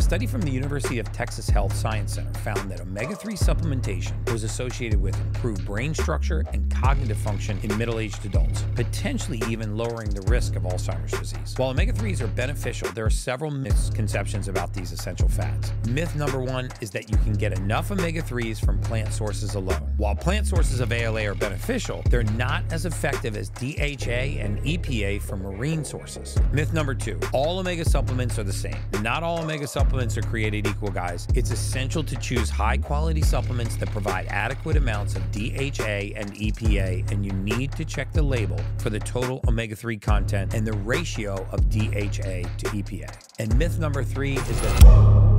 A study from the University of Texas Health Science Center found that omega-3 supplementation was associated with improved brain structure and cognitive function in middle-aged adults, potentially even lowering the risk of Alzheimer's disease. While omega-3s are beneficial, there are several misconceptions about these essential fats. Myth number one is that you can get enough omega-3s from plant sources alone. While plant sources of ALA are beneficial, they're not as effective as DHA and EPA from marine sources. Myth number two, all omega supplements are the same. Not all omega supplements are created equal, guys. It's essential to choose high-quality supplements that provide adequate amounts of DHA and EPA, and you need to check the label for the total omega-3 content and the ratio of DHA to EPA. And myth number three is that...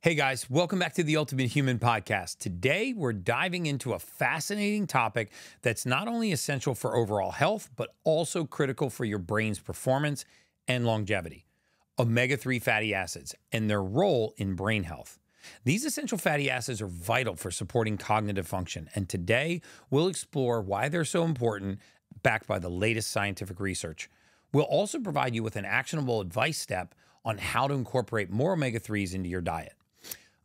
Hey guys, welcome back to the Ultimate Human Podcast. Today, we're diving into a fascinating topic that's not only essential for overall health, but also critical for your brain's performance and longevity, omega-3 fatty acids and their role in brain health. These essential fatty acids are vital for supporting cognitive function, and today we'll explore why they're so important, backed by the latest scientific research. We'll also provide you with an actionable advice step on how to incorporate more omega-3s into your diet.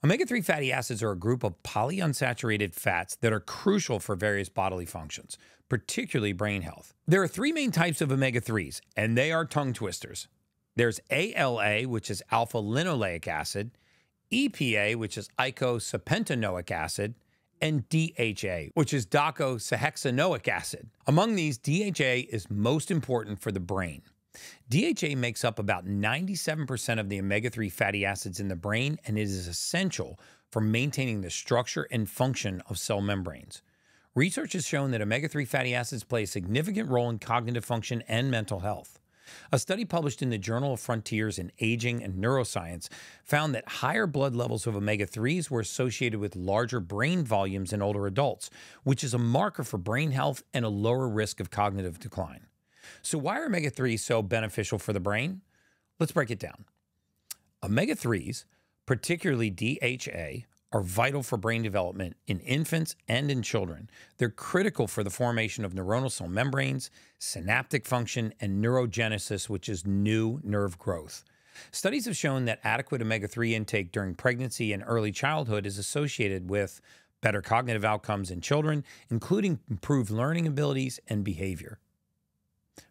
Omega-3 fatty acids are a group of polyunsaturated fats that are crucial for various bodily functions, particularly brain health. There are three main types of omega-3s, and they are tongue twisters. There's ALA, which is alpha-linoleic acid, EPA, which is eicosapentaenoic acid, and DHA, which is docosahexaenoic acid. Among these, DHA is most important for the brain. DHA makes up about 97% of the omega-3 fatty acids in the brain and it is essential for maintaining the structure and function of cell membranes. Research has shown that omega-3 fatty acids play a significant role in cognitive function and mental health. A study published in the Journal of Frontiers in Aging and Neuroscience found that higher blood levels of omega-3s were associated with larger brain volumes in older adults, which is a marker for brain health and a lower risk of cognitive decline. So why are omega-3s so beneficial for the brain? Let's break it down. Omega-3s, particularly DHA, are vital for brain development in infants and in children. They're critical for the formation of neuronal cell membranes, synaptic function, and neurogenesis, which is new nerve growth. Studies have shown that adequate omega-3 intake during pregnancy and early childhood is associated with better cognitive outcomes in children, including improved learning abilities and behavior.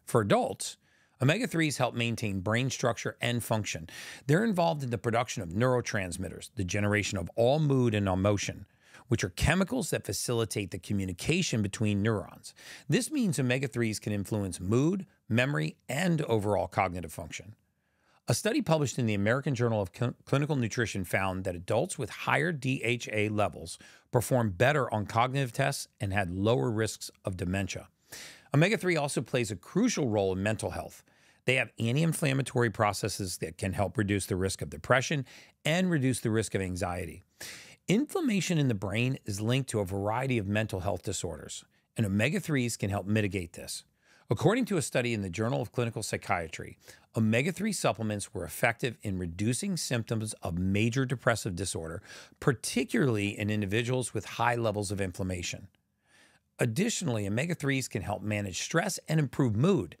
For adults, omega-3s help maintain brain structure and function. They're involved in the production of neurotransmitters, the generation of all mood and emotion, which are chemicals that facilitate the communication between neurons. This means omega-3s can influence mood, memory, and overall cognitive function. A study published in the American Journal of Clinical Nutrition found that adults with higher DHA levels performed better on cognitive tests and had lower risks of dementia. Omega-3 also plays a crucial role in mental health. They have anti-inflammatory processes that can help reduce the risk of depression and reduce the risk of anxiety. Inflammation in the brain is linked to a variety of mental health disorders, and omega-3s can help mitigate this. According to a study in the Journal of Clinical Psychiatry, omega-3 supplements were effective in reducing symptoms of major depressive disorder, particularly in individuals with high levels of inflammation. Additionally, omega-3s can help manage stress and improve mood.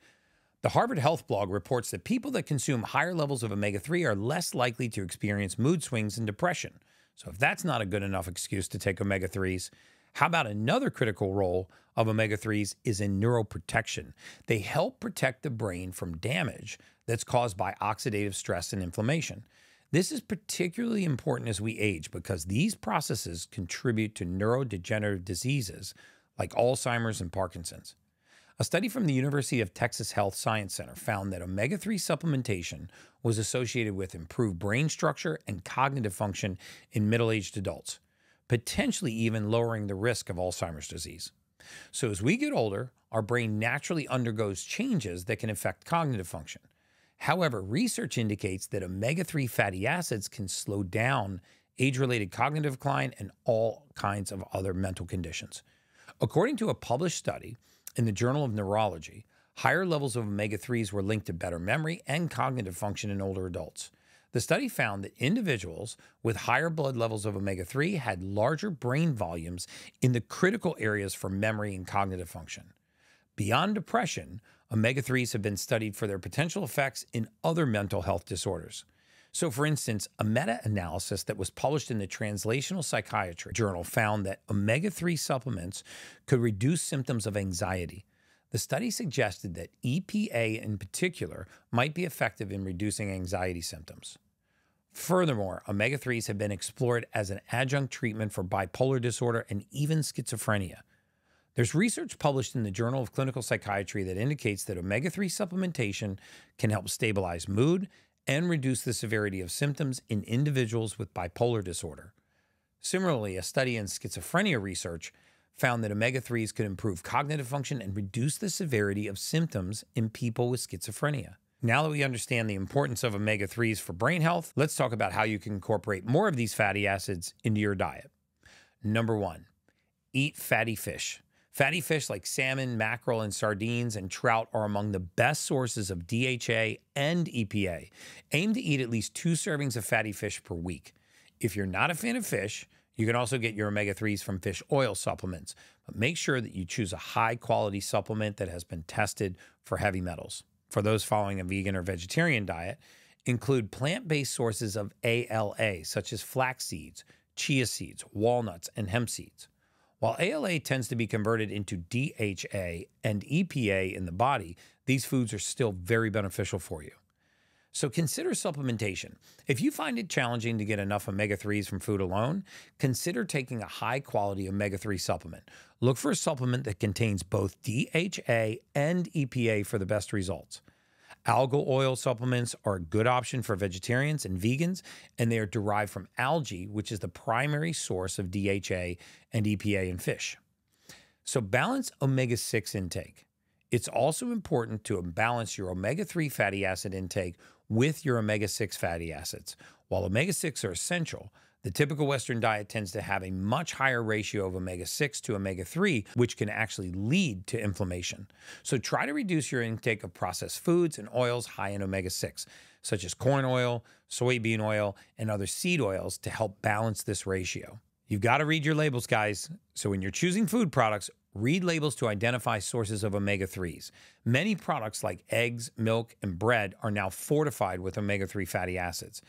The Harvard Health Blog reports that people that consume higher levels of omega-3 are less likely to experience mood swings and depression. So if that's not a good enough excuse to take omega-3s, how about another critical role of omega-3s is in neuroprotection? They help protect the brain from damage that's caused by oxidative stress and inflammation. This is particularly important as we age because these processes contribute to neurodegenerative diseases like Alzheimer's and Parkinsons. A study from the University of Texas Health Science Center found that omega-3 supplementation was associated with improved brain structure and cognitive function in middle-aged adults, potentially even lowering the risk of Alzheimer's disease. So as we get older, our brain naturally undergoes changes that can affect cognitive function. However, research indicates that omega-3 fatty acids can slow down age-related cognitive decline and all kinds of other mental conditions. According to a published study in the Journal of Neurology, higher levels of omega-3s were linked to better memory and cognitive function in older adults. The study found that individuals with higher blood levels of omega-3 had larger brain volumes in the critical areas for memory and cognitive function. Beyond depression, omega-3s have been studied for their potential effects in other mental health disorders. So, for instance, a meta-analysis that was published in the Translational Psychiatry Journal found that omega-3 supplements could reduce symptoms of anxiety. The study suggested that EPA in particular might be effective in reducing anxiety symptoms. Furthermore, omega-3s have been explored as an adjunct treatment for bipolar disorder and even schizophrenia. There's research published in the Journal of Clinical Psychiatry that indicates that omega-3 supplementation can help stabilize mood and reduce the severity of symptoms in individuals with bipolar disorder. Similarly, a study in schizophrenia research found that omega-3s could improve cognitive function and reduce the severity of symptoms in people with schizophrenia. Now that we understand the importance of omega-3s for brain health, let's talk about how you can incorporate more of these fatty acids into your diet. Number one, eat fatty fish. Fatty fish like salmon, mackerel, and sardines, and trout are among the best sources of DHA and EPA. Aim to eat at least 2 servings of fatty fish per week. If you're not a fan of fish, you can also get your omega-3s from fish oil supplements, but make sure that you choose a high-quality supplement that has been tested for heavy metals. For those following a vegan or vegetarian diet, include plant-based sources of ALA, such as flax seeds, chia seeds, walnuts, and hemp seeds. While ALA tends to be converted into DHA and EPA in the body, these foods are still very beneficial for you. So consider supplementation. If you find it challenging to get enough omega-3s from food alone, consider taking a high-quality omega-3 supplement. Look for a supplement that contains both DHA and EPA for the best results. Algal oil supplements are a good option for vegetarians and vegans, and they are derived from algae, which is the primary source of DHA and EPA in fish. So balance omega-6 intake. It's also important to balance your omega-3 fatty acid intake with your omega-6 fatty acids. While omega-6 are essential, the typical Western diet tends to have a much higher ratio of omega-6 to omega-3, which can actually lead to inflammation. So try to reduce your intake of processed foods and oils high in omega-6, such as corn oil, soybean oil, and other seed oils to help balance this ratio. You've got to read your labels, guys. So when you're choosing food products, read labels to identify sources of omega-3s. Many products like eggs, milk, and bread are now fortified with omega-3 fatty acids.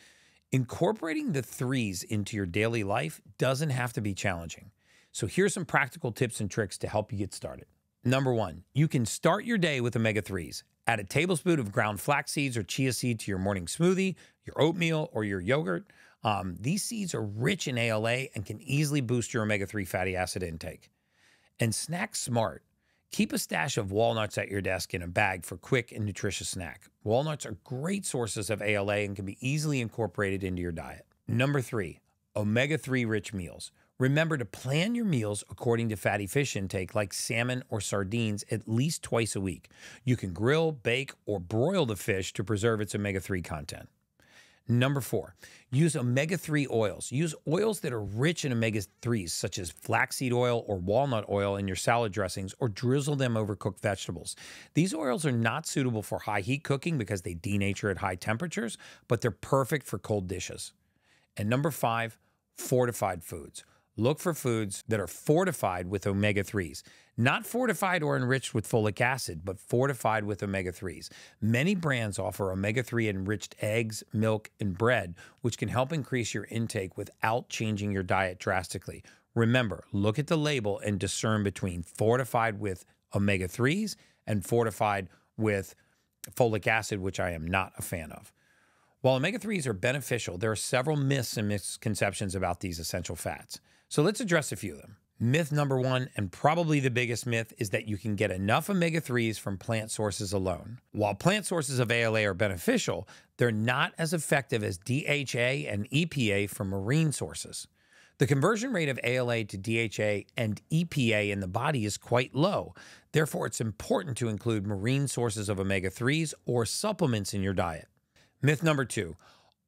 Incorporating the 3s into your daily life doesn't have to be challenging. So here's some practical tips and tricks to help you get started. Number one, you can start your day with omega-3s. Add a tablespoon of ground flax seeds or chia seed to your morning smoothie, your oatmeal, or your yogurt. These seeds are rich in ALA and can easily boost your omega-3 fatty acid intake. And snack smart. Keep a stash of walnuts at your desk in a bag for quick and nutritious snack. Walnuts are great sources of ALA and can be easily incorporated into your diet. Number three, omega-3 rich meals. Remember to plan your meals according to fatty fish intake like salmon or sardines at least twice a week. You can grill, bake, or broil the fish to preserve its omega-3 content. Number four, use omega-3 oils. Use oils that are rich in omega-3s, such as flaxseed oil or walnut oil in your salad dressings, or drizzle them over cooked vegetables. These oils are not suitable for high heat cooking because they denature at high temperatures, but they're perfect for cold dishes. And number five, fortified foods. Look for foods that are fortified with omega-3s. Not fortified or enriched with folic acid, but fortified with omega-3s. Many brands offer omega-3 enriched eggs, milk, and bread, which can help increase your intake without changing your diet drastically. Remember, look at the label and discern between fortified with omega-3s and fortified with folic acid, which I am not a fan of. While omega-3s are beneficial, there are several myths and misconceptions about these essential fats. So let's address a few of them. Myth number one, and probably the biggest myth, is that you can get enough omega-3s from plant sources alone. While plant sources of ALA are beneficial, they're not as effective as DHA and EPA from marine sources. The conversion rate of ALA to DHA and EPA in the body is quite low. Therefore, it's important to include marine sources of omega-3s or supplements in your diet. Myth number two,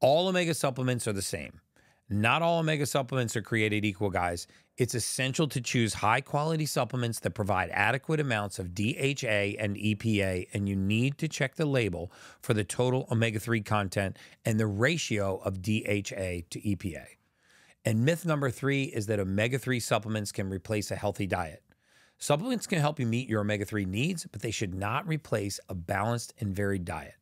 all omega supplements are the same. Not all omega supplements are created equal, guys. It's essential to choose high-quality supplements that provide adequate amounts of DHA and EPA, and you need to check the label for the total omega-3 content and the ratio of DHA to EPA. And myth number 3 is that omega-3 supplements can replace a healthy diet. Supplements can help you meet your omega-3 needs, but they should not replace a balanced and varied diet.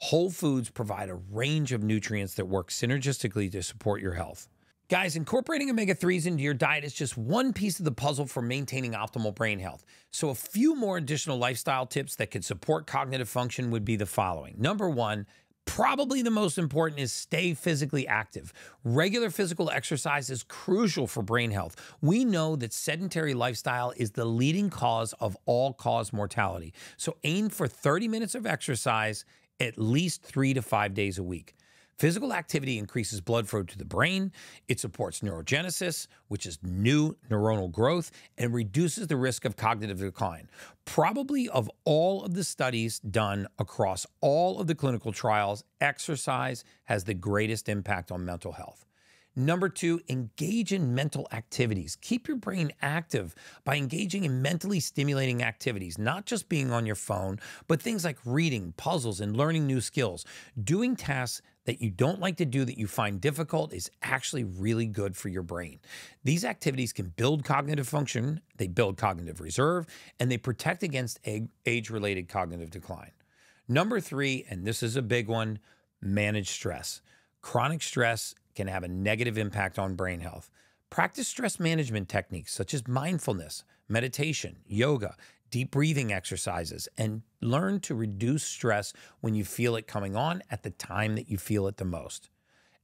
Whole foods provide a range of nutrients that work synergistically to support your health. Guys, incorporating omega-3s into your diet is just one piece of the puzzle for maintaining optimal brain health. So a few more additional lifestyle tips that could support cognitive function would be the following. Number 1, probably the most important, is stay physically active. Regular physical exercise is crucial for brain health. We know that sedentary lifestyle is the leading cause of all-cause mortality. So aim for 30 minutes of exercise at least 3 to 5 days a week. Physical activity increases blood flow to the brain, it supports neurogenesis, which is new neuronal growth, and reduces the risk of cognitive decline. Probably of all of the studies done across all of the clinical trials, exercise has the greatest impact on mental health. Number 2, engage in mental activities. Keep your brain active by engaging in mentally stimulating activities, not just being on your phone, but things like reading, puzzles, and learning new skills. Doing tasks that you don't like to do, that you find difficult, is actually really good for your brain. These activities can build cognitive function, they build cognitive reserve, and they protect against age-related cognitive decline. Number 3, and this is a big one, manage stress. Chronic stress can have a negative impact on brain health. Practice stress management techniques such as mindfulness, meditation, yoga, deep breathing exercises, and learn to reduce stress when you feel it coming on at the time that you feel it the most.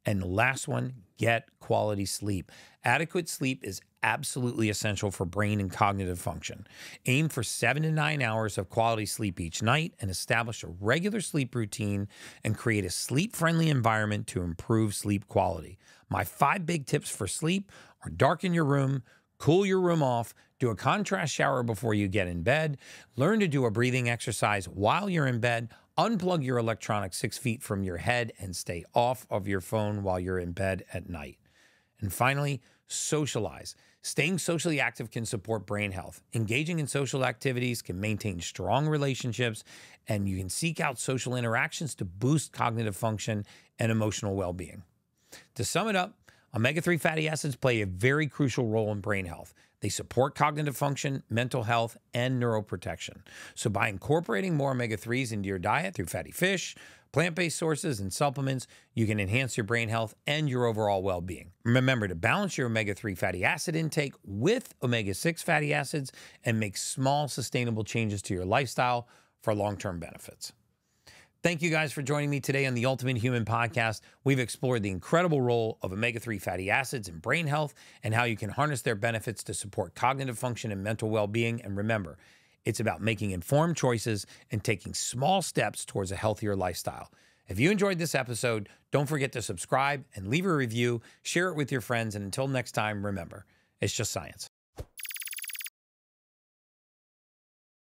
And the last one, get quality sleep. Adequate sleep is absolutely essential for brain and cognitive function. Aim for 7 to 9 hours of quality sleep each night and establish a regular sleep routine and create a sleep-friendly environment to improve sleep quality. My 5 big tips for sleep are: darken your room, cool your room off, do a contrast shower before you get in bed, learn to do a breathing exercise while you're in bed, unplug your electronics 6 feet from your head, and stay off of your phone while you're in bed at night. And finally, socialize. Staying socially active can support brain health. Engaging in social activities can maintain strong relationships, and you can seek out social interactions to boost cognitive function and emotional well-being. To sum it up, omega-3 fatty acids play a very crucial role in brain health. They support cognitive function, mental health, and neuroprotection. So by incorporating more omega-3s into your diet through fatty fish, plant-based sources, and supplements, you can enhance your brain health and your overall well-being. Remember to balance your omega-3 fatty acid intake with omega-6 fatty acids and make small, sustainable changes to your lifestyle for long-term benefits. Thank you guys for joining me today on the Ultimate Human Podcast. We've explored the incredible role of omega-3 fatty acids in brain health and how you can harness their benefits to support cognitive function and mental well-being. And remember, it's about making informed choices and taking small steps towards a healthier lifestyle. If you enjoyed this episode, don't forget to subscribe and leave a review, share it with your friends, and until next time, remember, it's just science.